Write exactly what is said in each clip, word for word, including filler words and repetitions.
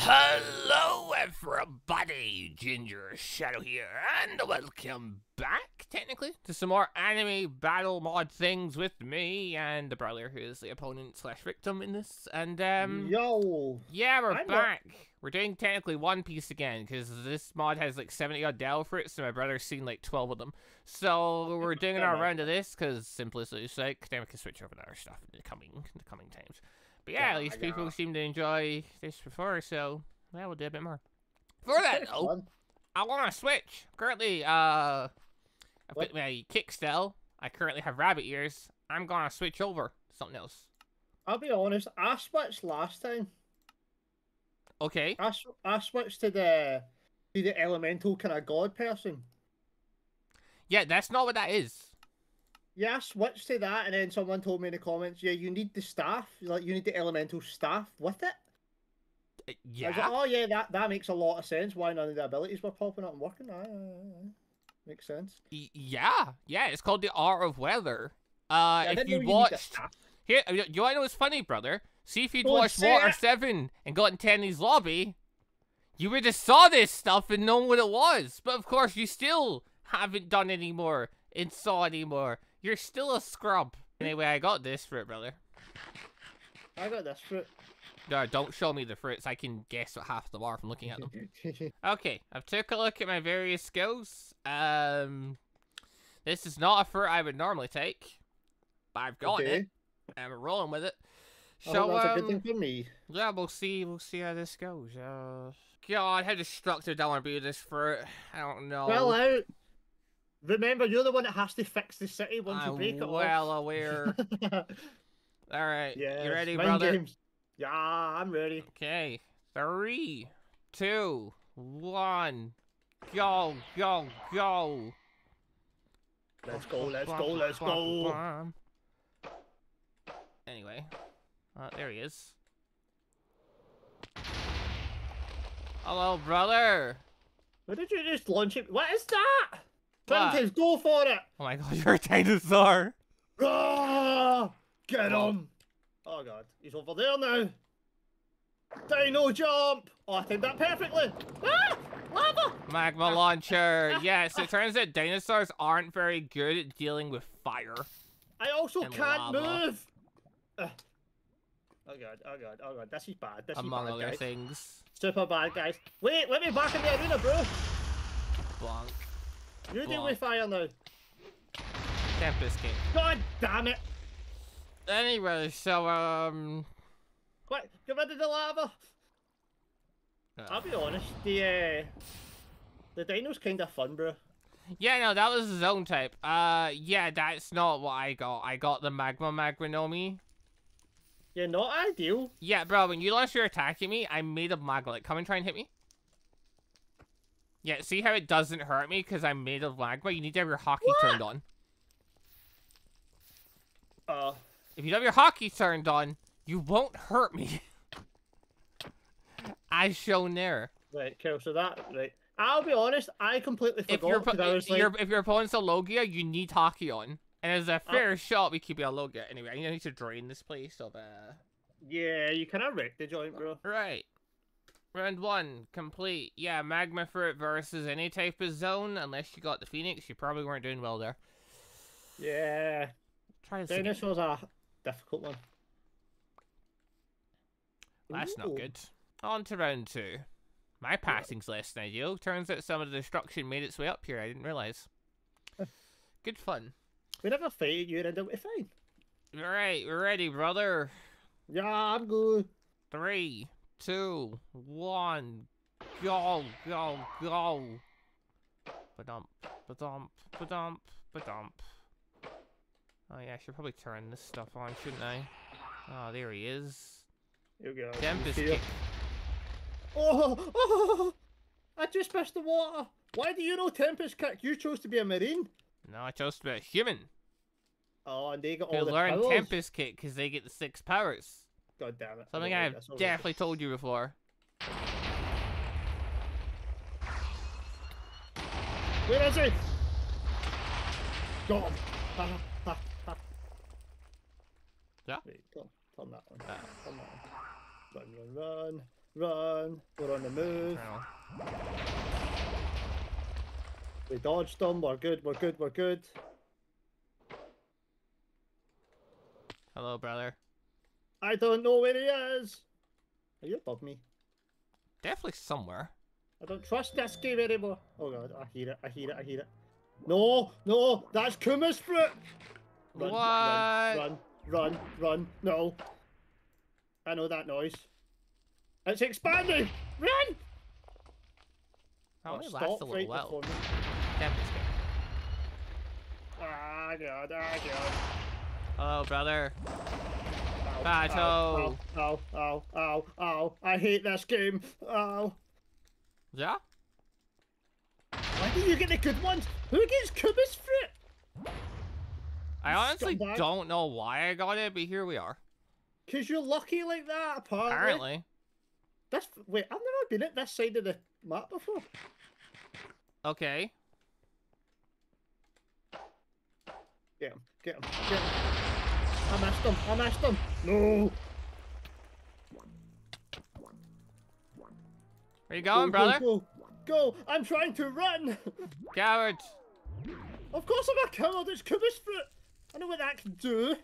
Hello everybody, Ginger Shadow here, and welcome back, technically, to some more anime battle mod things with me and the brawler who is the opponent slash victim in this, and um... Yo! Yeah, we're I'm back! Not... We're doing technically One Piece again, because this mod has like seventy odd del for it, so my brother's seen like twelve of them. So we're doing our round of this, because simplicity's sake, then we can switch over to other stuff in the coming, in the coming times. But yeah, at least yeah, people yeah. seem to enjoy this before, so yeah, we'll do a bit more. Before that, though, I want to switch. Currently, uh, I've got my kick still. I currently have rabbit ears. I'm going to switch over to something else. I'll be honest, I switched last time. Okay. I, sw I switched to the, to the elemental kind of god person. Yeah, that's not what that is. Yeah, I switched to that, and then someone told me in the comments, yeah, you need the staff, like, you need the elemental staff with it. Uh, yeah. I was like, oh, yeah, that, that makes a lot of sense, why none of the abilities were popping up and working. Uh, makes sense. Yeah, yeah, it's called the Art of Weather. Uh, yeah, if you, you watched... Here, you know what was funny, brother? See if you'd oh, watched Water seven and got in Tenny's lobby, you would have saw this stuff and known what it was. But, of course, you still haven't done any more and saw any more. You're still a scrub. Anyway, I got this fruit, brother. I got this fruit. No, don't show me the fruits. I can guess what half of them are from looking at them. Okay, I've took a look at my various skills. Um, this is not a fruit I would normally take, but I've got okay. it. And we're rolling with it. So, oh, that's um, a good thing for me. Yeah, we'll see. We'll see how this goes. Uh, God, how destructive that one be this fruit. I don't know. Well out. Remember, you're the one that has to fix the city once I'm you break it off. I'm well aware. Alright, yes, you ready, brother? Games. Yeah, I'm ready. Okay, three, two, one, go, go, go. Let's go, let's go, let's go. Anyway, uh, there he is. Hello, brother. What did you just launch it? What is that? Tentacles, go for it! Oh my god, you're a dinosaur! Ah, get him! Oh god, he's over there now! Dino jump! Oh, I timed that perfectly! Ah! Lava! Magma launcher! Yes, it turns out dinosaurs aren't very good at dealing with fire. I also can't lava. move! Uh, oh god, oh god, oh god, this is bad. This Among is bad, other guys. things. Super bad, guys. Wait, let me back in the arena, bro! Bonk. You deal with fire now. Tempest game. God damn it! Anyway, so um. Quick, get rid of the lava. Uh, I'll be honest, the uh, the dino's kind of fun, bro. Yeah, no, that was his own type. Uh, yeah, that's not what I got. I got the magma magnomi. Yeah, not ideal. Yeah, bro, when you launched your attack at me, I made a magma. Like, come and try and hit me. Yeah, see how it doesn't hurt me because I'm made of magma? You need to have your hockey what? turned on. Uh, if you don't have your hockey turned on, you won't hurt me. As shown there. Right, okay, so that, right. I'll be honest, I completely forgot because I was like... Your, if your opponent's a Logia, you need hockey on. And as a fair uh, shot, we keep it a Logia. Anyway, I need to drain this place of, uh... Yeah, you kind of wrecked the joint, bro. Right. Round one, complete. Yeah, magma fruit versus any type of zone. Unless you got the Phoenix, you probably weren't doing well there. Yeah. Try this. This was a difficult one. That's Ooh. not good. On to round two. My passing's less than ideal. Turns out some of the destruction made its way up here. I didn't realize. Good fun. We never fight you and end up with fine. Alright, we're ready, brother. Yeah, I'm good. Three. Two, one, go, go, go. Ba-dump, ba-dump, ba-dump, ba-dump. Oh yeah, I should probably turn this stuff on, shouldn't I? Oh, there he is. Here we go. Tempest kick. Oh, oh, I just missed the water. Why do you know Tempest kick? You chose to be a marine. No, I chose to be a human. Oh, and they got all the powers. They learn Tempest kick because they get the six powers. God damn it. Something I've definitely told you before. Where is it? Got him. Ha, ha, ha. Yeah? Wait, turn that one. Ah. Turn that one. Run, run, run. Run! We're on the move. We dodged them. We're good. We're good. We're good. Hello, brother. I don't know where he is. Are you above me? Definitely somewhere. I don't trust this game anymore. Oh god, I hear it. I hear it. I hear it. No, no, that's Kuma's fruit. Run, what? Run, run, run, run. No. I know that noise. It's expanding. Run. That only lasts a little right while. Damn this guy. Ah god, ah god. Hello, brother. Ow, Battle. Ow, ow, ow, ow, ow. I hate this game. Ow. Yeah? Why do you get the good ones? Who gets Kuma's fruit? I honestly Scumbag. don't know why I got it, but here we are. Because you're lucky like that, apparently. Apparently. This, wait, I've never been at this side of the map before. Okay. Get him, get him, get him. I missed him, I missed him. No! Where you going, go, brother? Go, go, go! I'm trying to run! Coward! Of course I'm a coward, it's Kuma's fruit! I know what that can do!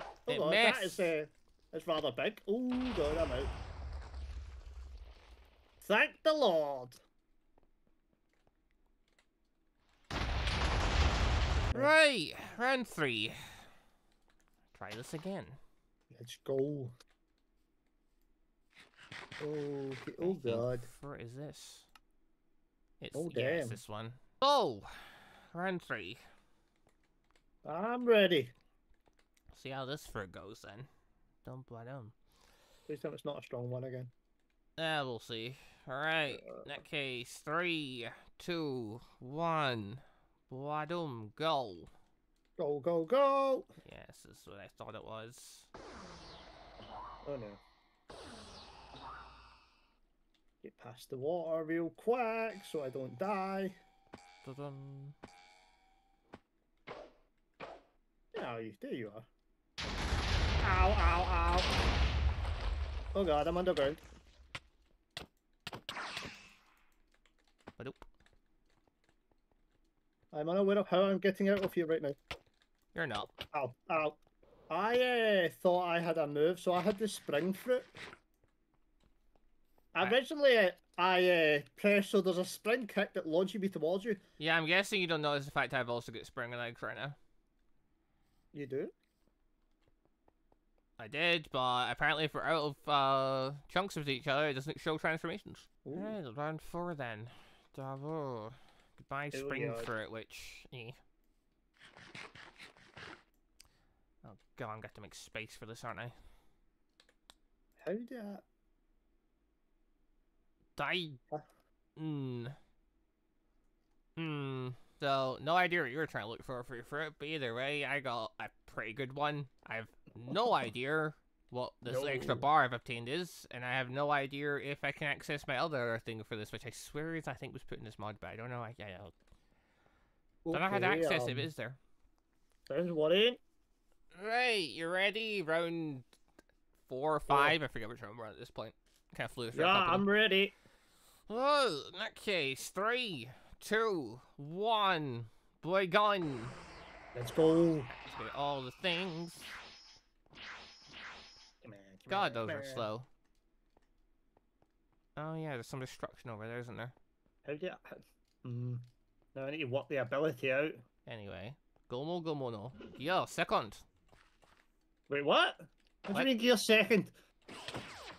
Oh it god, missed. that is uh, it's rather big. Oh god, I'm out. Thank the Lord! Right, round three. Try this again. Let's go. Oh, oh god. What is this? It's, oh, damn. Yeah, it's this one. Oh! Round three. I'm ready. See how this fur goes then. Dum ba dum. Please tell me it's not a strong one again. Yeah, we'll see. Alright, uh, in that case, three, two, one. Ba dum, go. Go, go, go! Yes, this is what I thought it was. Oh no. Get past the water real quick so I don't die. Dun-dun. Yeah, there you are. Ow, ow, ow. Oh god, I'm underground. Ba-doop. I'm unaware of how I'm getting out of here right now. You're not. Ow, ow. I uh, thought I had a move, so I had the spring fruit. Originally, uh, I uh, pressed so there's a spring kick that launches me towards you. Yeah, I'm guessing you don't notice the fact I've also got spring legs right now. You do? I did, but apparently if we're out of uh, chunks with each other, it doesn't show transformations. Alright, round four then. Bravo. Goodbye it spring fruit, which... Eh. Oh god, I'm going to have to make space for this, aren't I? How do I... Die. Hmm. Hmm. So, no idea what you were trying to look for for your fruit, but either way, I got a pretty good one. I have no idea what this no. extra bar I've obtained is, and I have no idea if I can access my other thing for this, which I swear is I think was put in this mod, but I don't know. I, I, I don't okay, know how to access um, it, is there? There's what in. Right, you ready? Round four or five? Oh. I forget which round we're at this point. Kind of flew yeah, I'm ready. Oh, in that case, three, two, one, boy gone. Let's go. Let's get all the things. Come on, come God, those on. are slow. Oh yeah, there's some destruction over there, isn't there? How do I... Mm. No, I need to walk the ability out. Anyway, Gomu Gomu no. Gear Second. Wait, what? What, what? do you mean Gear Second?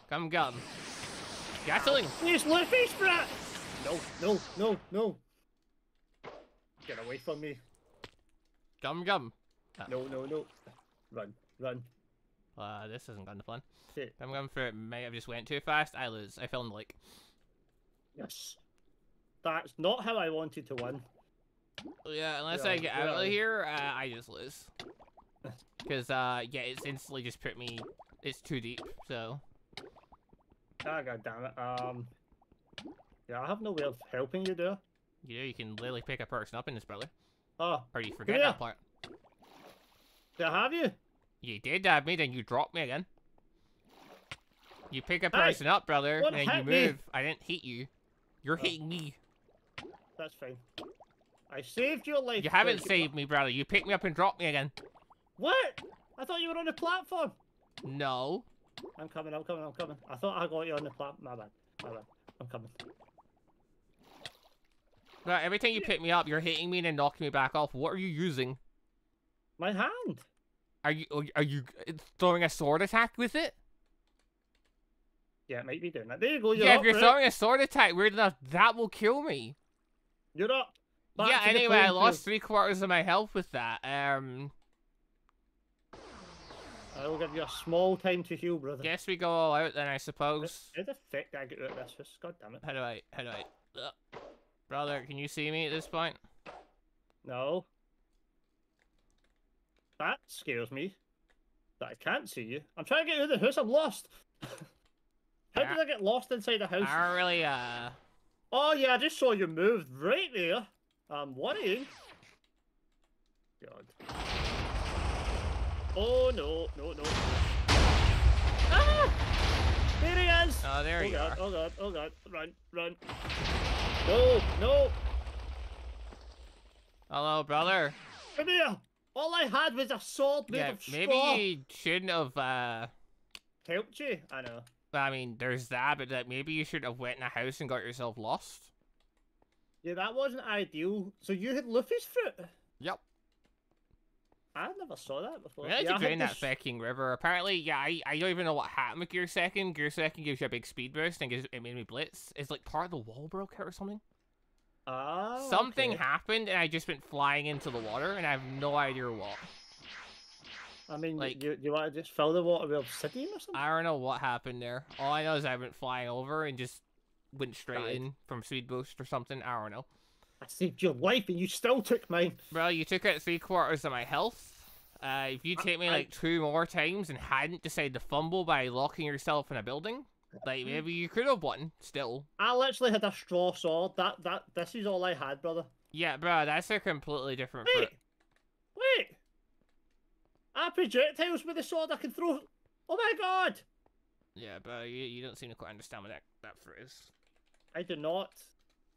Come, come. Gatling! Here's Luffy's brat! No, no, no, no. Get away from me. Gum, gum. Oh. No, no, no. Run, run. Uh, this isn't going to fun. Shit. Gum, gum for it. May have just went too fast. I lose. I fell in the lake. Yes. That's not how I wanted to win. Yeah, unless yeah, I get out yeah. of here, uh, I just lose. Because, uh, yeah, it's instantly just put me... It's too deep, so... Ah, god damn it. Um, yeah, I have no way of helping you there. Yeah, you can literally pick a person up in this, brother. Oh. Or you forget that part. Did I have you? You did have me, then you dropped me again. You pick a person hey, up, brother, and you move. Me. I didn't hit you. You're oh. hitting me. That's fine. I saved your life. You haven't saved me, brother. You picked me up and dropped me again. What? I thought you were on the platform. No. I'm coming, I'm coming, I'm coming. I thought I got you on the platform. My bad, my bad. I'm coming. No, every time you pick me up, you're hitting me and then knocking me back off. What are you using? My hand. Are you are you throwing a sword attack with it? Yeah, it might be doing that. There you go. You're yeah, up, if you're right? throwing a sword attack, weird enough, that will kill me. You're up. Back yeah. Anyway, I lost three quarters of my health with that. Um. I will give you a small time to heal, brother. Guess we go all out then, I suppose. How the fuck did I get out of this? God damn it. How do I? How do I? Ugh. Brother, can you see me at this point? No. That scares me. That I can't see you. I'm trying to get out of the house. I'm lost. How yeah. did I get lost inside the house? I don't really, uh... Oh, yeah, I just saw you moved right there. I'm worrying. God. Oh, no, no, no. Ah! There he is! Oh, there oh, you God, are. Oh, God, oh, God. Run, run. No, no. Hello, brother. Come here. All I had was a sword made yeah, of straw. Maybe you shouldn't have, uh... helped you? I know. I mean, there's that, but like, maybe you should have went in a house and got yourself lost. Yeah, that wasn't ideal. So you had Luffy's fruit? Yep. I never saw that before. Really yeah, I in that fucking river. Apparently, yeah, I, I don't even know what happened with Gear Second. Gear Second gives you a big speed boost and gives, it made me blitz. It's like part of the wall broke out or something. Oh, Something okay. happened and I just went flying into the water and I have no idea what. I mean, like, you, you want to just fill the water with obsidian or something? I don't know what happened there. All I know is I went flying over and just went straight died. in from speed boost or something. I don't know. I saved your life and you still took mine. Bro, you took out three quarters of my health. Uh, if you take me I, like I... two more times and hadn't decided to fumble by locking yourself in a building, like maybe you could have won still. I literally had a straw sword. That, that, this is all I had, brother. Yeah, bro, that's a completely different Wait, fruit. wait. I projectiles with a sword I can throw. Oh my god. Yeah, bro, you, you don't seem to quite understand what that, that fruit is. I do not.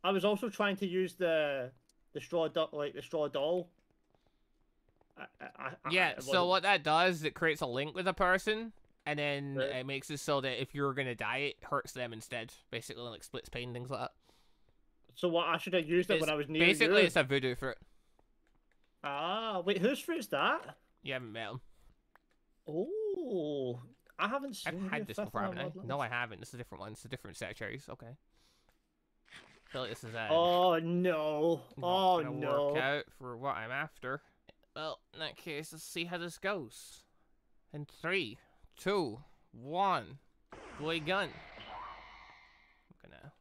I was also trying to use the the straw duck, like the straw doll. I, I, yeah, I, so what that does is it creates a link with a person, and then right. it makes it so that if you're gonna die, it hurts them instead. Basically, like splits pain, things like that. So what? I should have used it it's, when I was near Basically, you. It's a voodoo fruit. Ah, wait, whose fruit's that? You haven't met him. Oh, I haven't seen. I've had this before, haven't I? No, I haven't. It's a different one. It's a different set of cherries. Okay. I feel like this is a, oh no! Oh no! Work out for what I'm after. Well, in that case, let's see how this goes. In three, two, one, boy gun. I'm gonna.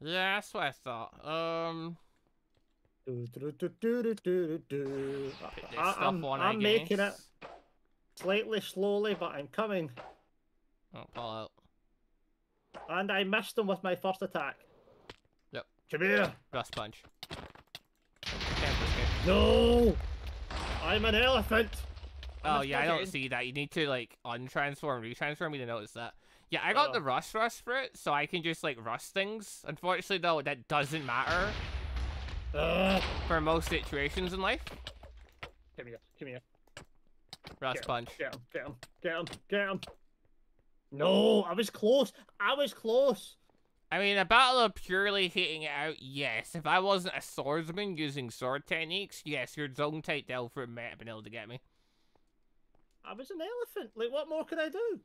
Yeah, that's what I thought. Um. Put this I, stuff I'm, on, I'm I guess. making it slightly slowly, but I'm coming. Don't fall out. And I missed him with my first attack. Come here! Rust punch. No! I'm an elephant! I'm oh yeah, I don't see that. You need to like untransform, retransform me to notice that. Yeah, I got oh. the rust rust fruit, so I can just like rust things. Unfortunately though, that doesn't matter. Uh. For most situations in life. Come here, come here. Rust punch. Get him, get him, get him, get him. No, I was close. I was close. I mean, a battle of purely hitting it out, yes. If I wasn't a swordsman using sword techniques, yes, your zone tight down for it might have been able to get me. I was an elephant. Like, what more could I do?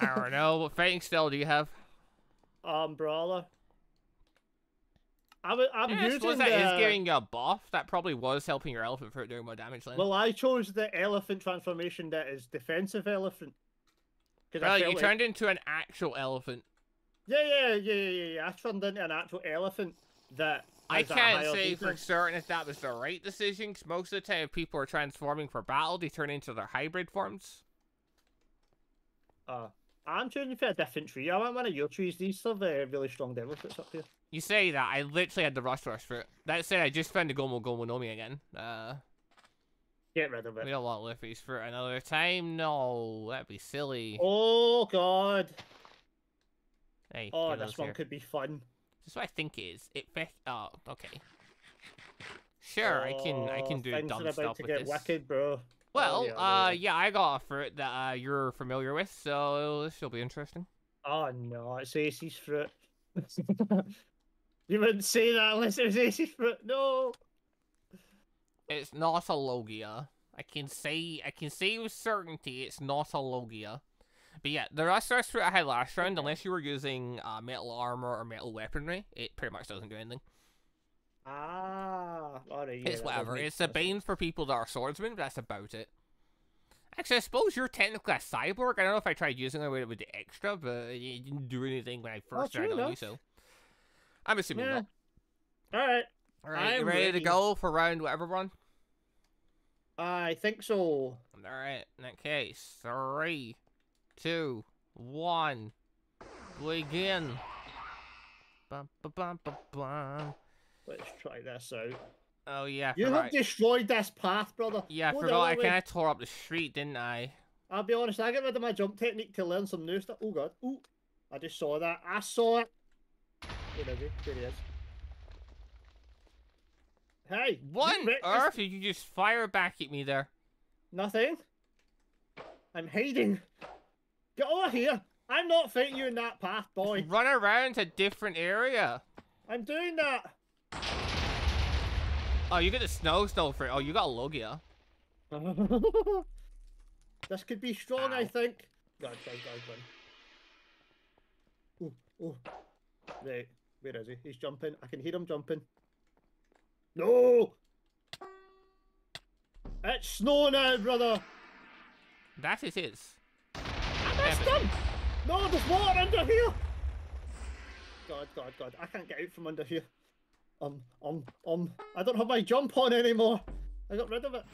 I don't know. What fighting style do you have? Umbrella. I'm, I'm yeah, using I the... that is giving you a buff. That probably was helping your elephant for doing more damage. Then. Well, I chose the elephant transformation that is defensive elephant. Well, you like... turned into an actual elephant. Yeah, yeah, yeah, yeah, yeah. I turned into an actual elephant that... I can't say defense. for certain if that was the right decision, because most of the time if people are transforming for battle, they turn into their hybrid forms. Uh, I'm turning for a different tree. I want one of your trees. These are the really strong devil fruits up here. You say that. I literally had the rush rush fruit. That said, I just found the Gomu Gomu no again. Uh, Get rid of it. We don't want Luffy's for another time. No, that'd be silly. Oh, God. Hey, oh, this one here. could be fun. This is what I think it is. It oh, okay. Sure, oh, I can I can do dumb about stuff to with get this. Wicked, bro. Well, oh, yeah, uh, really. yeah, I got a fruit that uh, you're familiar with, so this will be interesting. Oh no, it's Ace's fruit. You wouldn't say that unless it was Ace's fruit. No, it's not a Logia. I can say I can say with certainty it's not a Logia. But yeah, the rest of the fruit I had last round, unless you were using uh, metal armor or metal weaponry, it pretty much doesn't do anything. Ah, alright. It's whatever. It's a bane for people that are swordsmen, but that's about it. Actually, I suppose you're technically a cyborg. I don't know if I tried using it with would do extra, but it didn't do anything when I first tried on you, so I'm assuming yeah. not. Alright. Alright, you ready, ready to go for round whatever one? I think so. Alright, in that case, three, two, one, begin. Bum, bum, bum, bum, bum. Let's try this out. Oh, yeah. You have destroyed this path, brother. Yeah, I forgot. I kind of tore up the street, didn't I? I'll be honest, I got rid of my jump technique to learn some new stuff. Oh, God. Ooh. I just saw that. I saw it. There he is. Hey. What on earth did you just fire back at me there? Nothing. I'm hiding. Get over here. I'm not fighting you in that path, boy. Just run around to a different area. I'm doing that. Oh, you get the snow snow for it. Oh, you got a Logia. This could be strong, Ow. I think. God, God, God, God. Ooh, ooh. Right, where is he? He's jumping. I can hear him jumping. No! It's snow now, brother! That it is. I missed him! No, there's water under here! God, God, God. I can't get out from under here. Um, um, um, I don't have my jump on anymore. I got rid of it.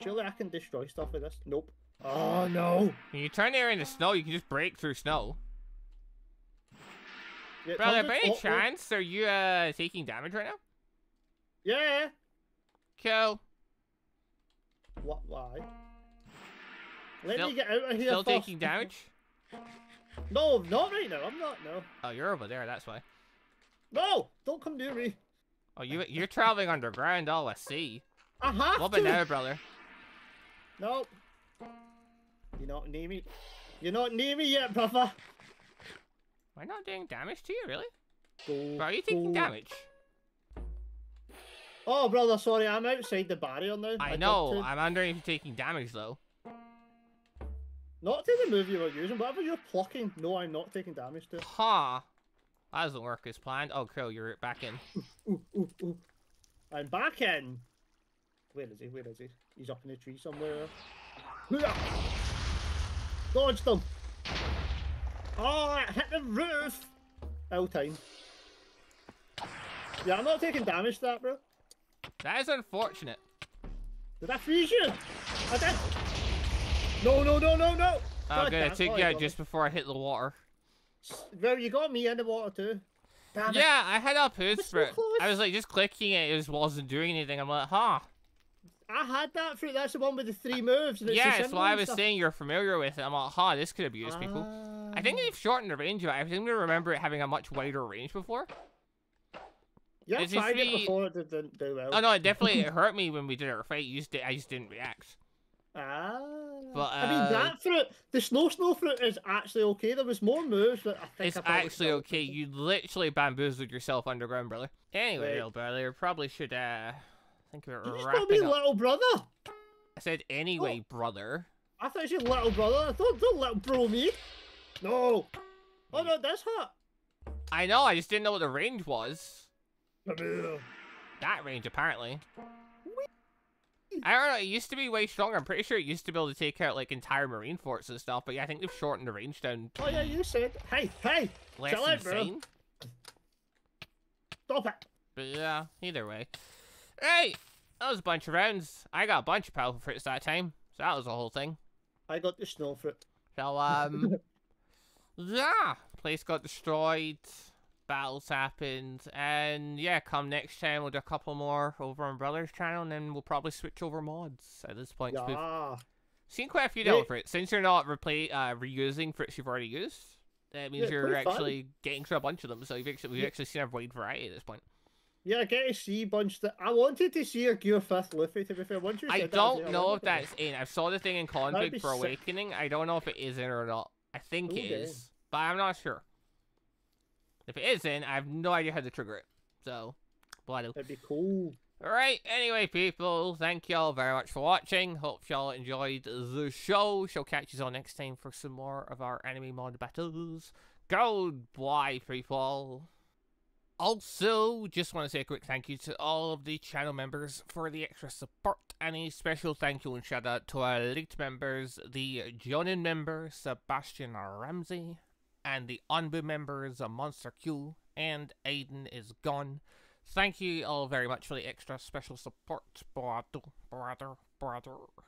Surely I can destroy stuff with this. Nope. Oh, no. When you turn there in the snow, you can just break through snow. Yeah, Brother, by any chance, are you uh, taking damage right now? Yeah. Cool. What? Why? Let still, me get out of here Still first. taking damage? No, not right now. I'm not, no. Oh, you're over there. That's why. No! Don't come near me. Oh, you, you're traveling underground. All I see. I have Love to. What about now, brother? No. You're not near me. You're not near me yet, brother. Am I not doing damage to you, really? Go, Bro, are you taking go. damage? Oh, brother, sorry. I'm outside the barrier now. I, I know. I'm wondering if you're taking damage, though. Not to the move you were using, whatever you're plucking. No, I'm not taking damage to it. Ha! Huh. That doesn't work as planned. Oh, cool, you're back in. Ooh, ooh, ooh, ooh. I'm back in! Where is he? Where is he? He's up in a tree somewhere. Dodged him! Oh, it hit the roof! Ill time. Yeah, I'm not taking damage to that, bro. That is unfortunate. Did I freeze you? I did! No, no, no, no, no! Oh, good. I took you out just before I hit the water. Well, you got me in the water, too. Damn it. Yeah, I had up his fruit. I was, like, just clicking it. It just wasn't doing anything. I'm like, huh. I had that fruit. That's the one with the three moves. Yeah, that's why I was saying you're familiar with it. I'm like, huh, this could abuse uh... people. I think they've shortened the range of it. I seem to remember it having a much wider range before. Yeah, I tried it before. It didn't do well. Oh, no, it definitely it hurt me when we did our fight. You just, I just didn't react. Ah, but, uh, I mean that fruit, the snow snow fruit is actually okay. There was more moves, but I think it's I actually okay. You literally bamboozled yourself underground, brother. Anyway, right. little brother, probably should uh think about you wrapping just me up. Little brother. I said anyway, oh. brother. I thought you little brother. Don't don't little bro me. No. Oh no, that's hot. I know. I just didn't know what the range was. That range apparently. I don't know, it used to be way stronger. I'm pretty sure it used to be able to take out, like, entire marine forts and stuff, but yeah, I think they've shortened the range down. Oh, yeah, you said. Hey, hey! Less chill insane. Out, bro. Stop it! But yeah, either way. Hey! That was a bunch of rounds. I got a bunch of powerful fruits that time, so that was the whole thing. I got the snow fruit. So, um... yeah! Place got destroyed. battles happened, and yeah, come next time we'll do a couple more over on Brother's channel, and then we'll probably switch over mods at this point. Yeah. We've seen quite a few yeah. Fritz. Since you're not replay, uh, reusing Fritz you've already used, that means yeah, you're actually fun. getting through a bunch of them, so you've actually, we've yeah. actually seen a wide variety at this point. Yeah, I get to see a bunch that I wanted to see a Gear Fifth Luffy, to be fair. Once you I said don't that, I know like, if that's in. I saw the thing in Config for Awakening. Sick. I don't know if it is in or not. I think okay. it is, but I'm not sure. If it is in, I have no idea how to trigger it. So, but that'd be cool. Alright, anyway, people, thank y'all very much for watching. Hope y'all enjoyed the show. Shall catch you all next time for some more of our anime mod battles. Goodbye, people. Also, just want to say a quick thank you to all of the channel members for the extra support, and a special thank you and shout out to our elite members, the Jonin member, Sebastian Ramsey, and the A N B U members, MonsterQ, and AdenIsGone. Thank you all very much for the extra special support, brother, brother, brother.